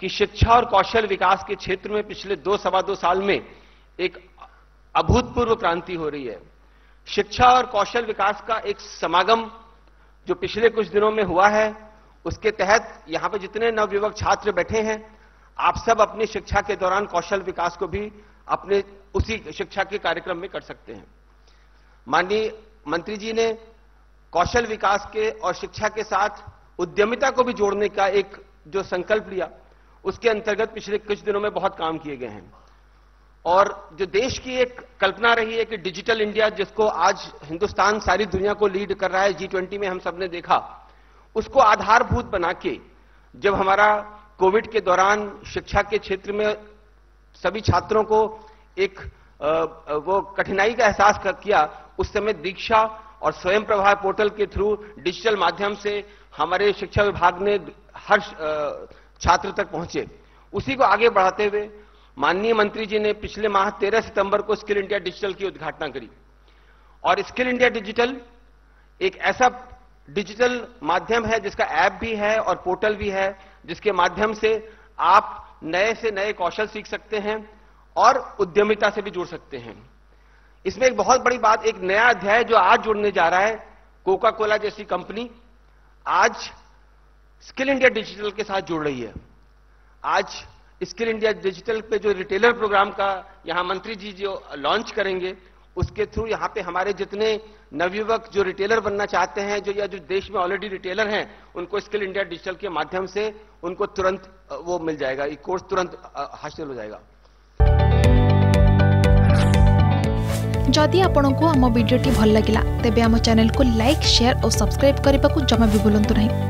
कि शिक्षा और कौशल विकास के क्षेत्र में पिछले 2-2.25 साल में एक अभूतपूर्व क्रांति हो रही है। शिक्षा और कौशल विकास का एक समागम जो पिछले कुछ दिनों में हुआ है, उसके तहत यहां पर जितने नवयुवक छात्र बैठे हैं, आप सब अपनी शिक्षा के दौरान कौशल विकास को भी अपने उसी शिक्षा के कार्यक्रम में कर सकते हैं। माननीय मंत्री जी ने कौशल विकास के और शिक्षा के साथ उद्यमिता को भी जोड़ने का एक जो संकल्प लिया, उसके अंतर्गत पिछले कुछ दिनों में बहुत काम किए गए हैं। और जो देश की एक कल्पना रही है कि डिजिटल इंडिया, जिसको आज हिंदुस्तान सारी दुनिया को लीड कर रहा है, G20 में हम सबने देखा, उसको आधारभूत बना के जब हमारा कोविड के दौरान शिक्षा के क्षेत्र में सभी छात्रों को एक वो कठिनाई का एहसास किया, उस समय दीक्षा और स्वयं प्रभा पोर्टल के थ्रू डिजिटल माध्यम से हमारे शिक्षा विभाग ने हर छात्र तक पहुंचे। उसी को आगे बढ़ाते हुए माननीय मंत्री जी ने पिछले माह 13 सितंबर को स्किल इंडिया डिजिटल की उद्घाटना करी। और स्किल इंडिया डिजिटल एक ऐसा डिजिटल माध्यम है जिसका ऐप भी है और पोर्टल भी है, जिसके माध्यम से आप नए से नए कौशल सीख सकते हैं और उद्यमिता से भी जुड़ सकते हैं। इसमें एक बहुत बड़ी बात, एक नया अध्याय जो आज जुड़ने जा रहा है, कोका कोला जैसी कंपनी आज स्किल इंडिया डिजिटल के साथ जुड़ रही है। आज स्किल इंडिया डिजिटल पे जो रिटेलर प्रोग्राम का यहां मंत्री जी जो लॉन्च करेंगे, उसके थ्रू यहां पे हमारे जितने नवयुवक जो रिटेलर बनना चाहते हैं, जो या जो देश में ऑलरेडी रिटेलर हैं, उनको स्किल इंडिया डिजिटल के माध्यम से उनको तुरंत वो मिल जाएगा, ये कोर्स तुरंत हासिल हो जाएगा। जदि आपंक आम भिडी भल लगा तेब आम चैनल को लाइक, शेयर और सब्सक्राइब करने को जमा भी भूलु ना।